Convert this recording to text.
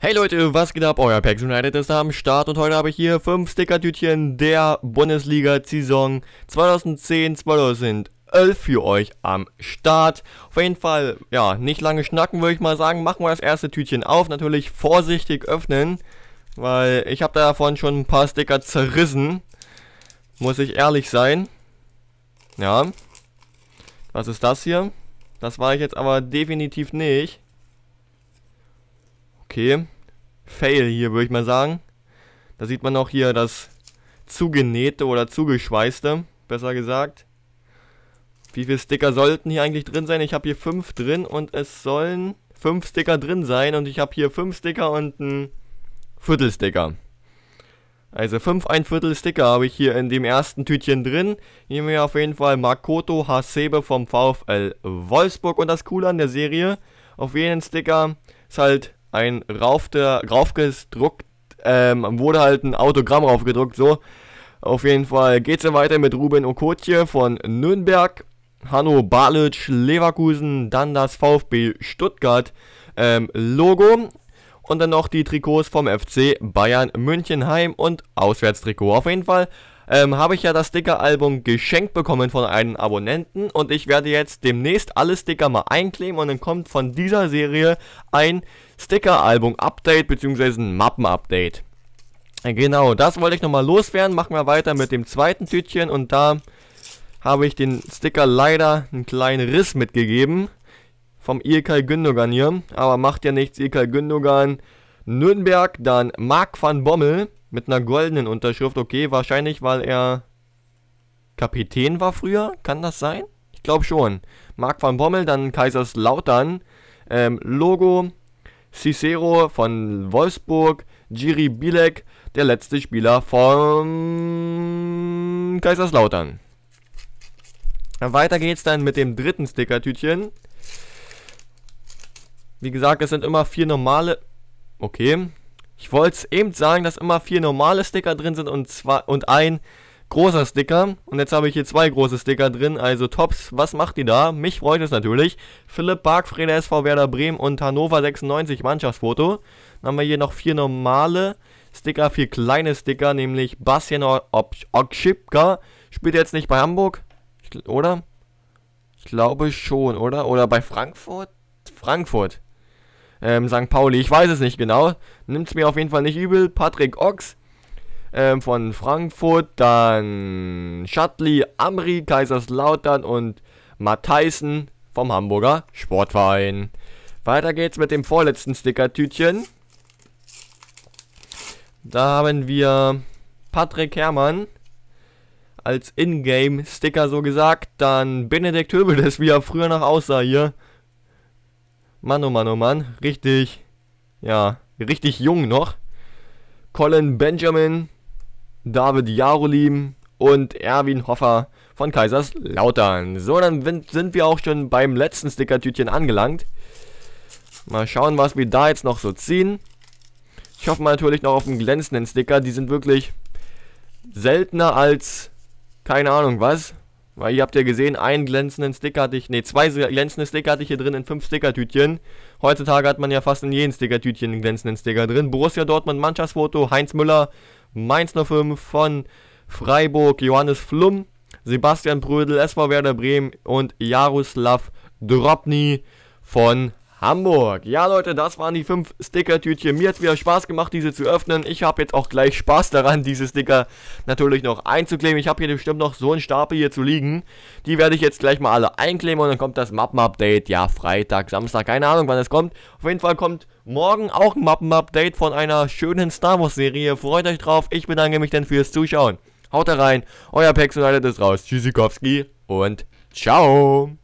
Hey Leute, was geht ab? Euer PacksUnited ist am Start und heute habe ich hier 5 Stickertütchen der Bundesliga-Saison 2010-2011 für euch am Start. Auf jeden Fall, ja, nicht lange schnacken würde ich mal sagen, machen wir das erste Tütchen auf. Natürlich vorsichtig öffnen, weil ich habe davon schon ein paar Sticker zerrissen, muss ich ehrlich sein. Ja, was ist das hier? Das war ich jetzt aber definitiv nicht. Okay, Fail hier würde ich mal sagen. Da sieht man auch hier das zugenähte oder zugeschweißte, besser gesagt. Wie viele Sticker sollten hier eigentlich drin sein? Ich habe hier 5 drin und es sollen 5 Sticker drin sein. Und ich habe hier 5 Sticker und ein Viertelsticker. Also 5 ein Viertel Sticker habe ich hier in dem ersten Tütchen drin. Hier haben wir auf jeden Fall Makoto Hasebe vom VfL Wolfsburg. Und das Coole an der Serie, auf jeden Sticker ist halt ein raufgedruckt, wurde halt ein Autogramm raufgedruckt, so. Auf jeden Fall geht's ja weiter mit Ruben Okotje von Nürnberg, Hanno Barlitsch, Leverkusen, dann das VfB Stuttgart Logo und dann noch die Trikots vom FC Bayern München Heim und Auswärtstrikot. Auf jeden Fall habe ich ja das Sticker-Album geschenkt bekommen von einem Abonnenten und ich werde jetzt demnächst alle Sticker mal einkleben und dann kommt von dieser Serie ein Sticker-Album-Update bzw. ein Mappen-Update. Genau, das wollte ich nochmal loswerden. Machen wir weiter mit dem zweiten Tütchen und da habe ich den Sticker leider einen kleinen Riss mitgegeben vom İlkay Gündoğan hier, aber macht ja nichts. İlkay Gündoğan Nürnberg, dann Marc van Bommel mit einer goldenen Unterschrift, okay, wahrscheinlich, weil er Kapitän war früher, kann das sein? Ich glaube schon. Marc van Bommel, dann Kaiserslautern, Logo, Cicero von Wolfsburg, Jiri Bilek, der letzte Spieler von Kaiserslautern. Weiter geht's dann mit dem dritten Stickertütchen. Wie gesagt, es sind immer 4 normale, okay. Ich wollte es eben sagen, dass immer 4 normale Sticker drin sind und ein großer Sticker. Und jetzt habe ich hier 2 große Sticker drin. Also Topps, was macht die da? Mich freut es natürlich. Philipp Bargfried, SV Werder Bremen und Hannover 96 Mannschaftsfoto. Dann haben wir hier noch 4 normale Sticker, 4 kleine Sticker, nämlich Bastian Okschipka. Spielt er jetzt nicht bei Hamburg, oder? Ich glaube schon, oder? Oder bei Frankfurt? Frankfurt. St. Pauli, ich weiß es nicht genau, nimmt es mir auf jeden Fall nicht übel. Patrick Oks von Frankfurt, dann Schatli Amri, Kaiserslautern und Mattheisen vom Hamburger Sportverein. Weiter geht's mit dem vorletzten Stickertütchen. Da haben wir Patrick Herrmann als Ingame-Sticker so gesagt, dann Benedikt Höbel, das wie er früher noch aussah hier. Mann, oh Mann, oh Mann, richtig, ja, richtig jung noch. Colin Benjamin, David Jarolim und Erwin Hoffer von Kaiserslautern. So, dann sind wir auch schon beim letzten Stickertütchen angelangt. Mal schauen, was wir da jetzt noch so ziehen. Ich hoffe mal natürlich noch auf einen glänzenden Sticker. Die sind wirklich seltener als, keine Ahnung was. Weil ihr habt ja gesehen, einen glänzenden Sticker hatte ich, 2 glänzende Sticker hatte ich hier drin in 5 Stickertütchen. Heutzutage hat man ja fast in jedem Stickertütchen einen glänzenden Sticker drin. Borussia Dortmund, Mannschaftsfoto, Heinz Müller, Mainz 05 von Freiburg, Johannes Flumm, Sebastian Brödel, SV Werder Bremen und Jaroslav Drobny von Hamburg. Ja Leute, das waren die 5 Stickertütchen. Mir hat wieder Spaß gemacht, diese zu öffnen. Ich habe jetzt auch gleich Spaß daran, diese Sticker natürlich noch einzukleben. Ich habe hier bestimmt noch so einen Stapel hier zu liegen. Die werde ich jetzt gleich mal alle einkleben und dann kommt das Mappen-Update. Ja, Freitag, Samstag, keine Ahnung wann es kommt. Auf jeden Fall kommt morgen auch ein Mappen-Update von einer schönen Star Wars Serie. Freut euch drauf, ich bedanke mich dann fürs Zuschauen. Haut da rein, euer PacksUnited ist raus. Tschüssikowski und ciao.